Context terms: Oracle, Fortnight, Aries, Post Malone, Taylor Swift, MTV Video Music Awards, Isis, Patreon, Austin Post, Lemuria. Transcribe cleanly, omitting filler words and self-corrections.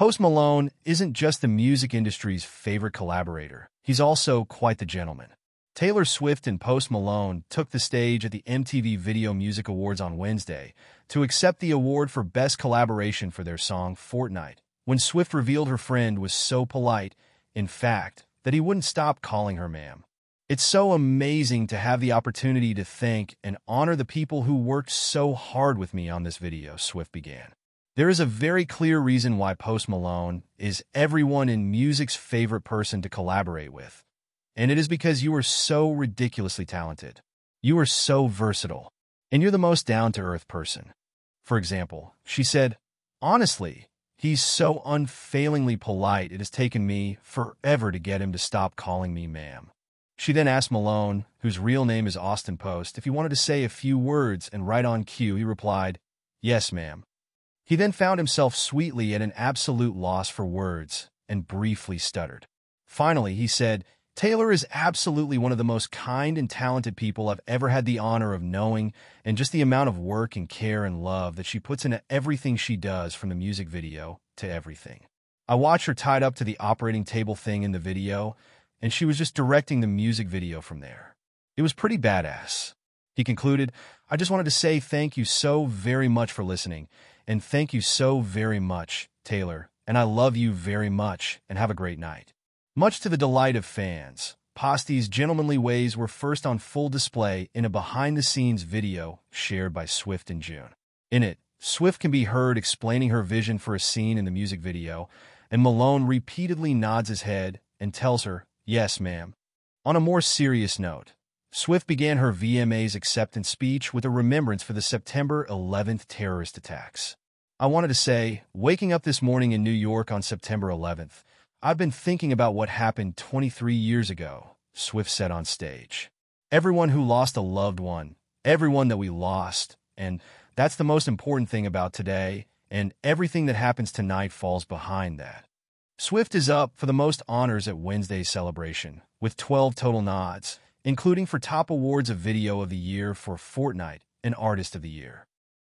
Post Malone isn't just the music industry's favorite collaborator. He's also quite the gentleman. Taylor Swift and Post Malone took the stage at the MTV Video Music Awards on Wednesday to accept the award for Best Collaboration for their song Fortnight. When Swift revealed her friend was so polite, in fact, that he wouldn't stop calling her ma'am. It's so amazing to have the opportunity to thank and honor the people who worked so hard with me on this video, Swift began. There is a very clear reason why Post Malone is everyone in music's favorite person to collaborate with. And it is because you are so ridiculously talented. You are so versatile. And you're the most down-to-earth person. For example, she said, honestly, he's so unfailingly polite it has taken me forever to get him to stop calling me ma'am. She then asked Malone, whose real name is Austin Post, if he wanted to say a few words, and right on cue he replied, yes, ma'am. He then found himself sweetly at an absolute loss for words and briefly stuttered. Finally, he said, Taylor is absolutely one of the most kind and talented people I've ever had the honor of knowing, and just the amount of work and care and love that she puts into everything she does, from the music video to everything. I watched her tied up to the operating table thing in the video, and she was just directing the music video from there. It was pretty badass. He concluded, I just wanted to say thank you so very much for listening, and thank you so very much, Taylor, and I love you very much, and have a great night. Much to the delight of fans, Posti's gentlemanly ways were first on full display in a behind-the-scenes video shared by Swift in June. In it, Swift can be heard explaining her vision for a scene in the music video, and Malone repeatedly nods his head and tells her, yes, ma'am. On a more serious note, Swift began her VMAs acceptance speech with a remembrance for the September 11th terrorist attacks. I wanted to say, waking up this morning in New York on September 11th, I've been thinking about what happened 23 years ago, Swift said on stage. Everyone who lost a loved one, everyone that we lost, and that's the most important thing about today, and everything that happens tonight falls behind that. Swift is up for the most honors at Wednesday's celebration, with 12 total nods, including for top awards of Video of the Year for Fortnight and Artist of the Year.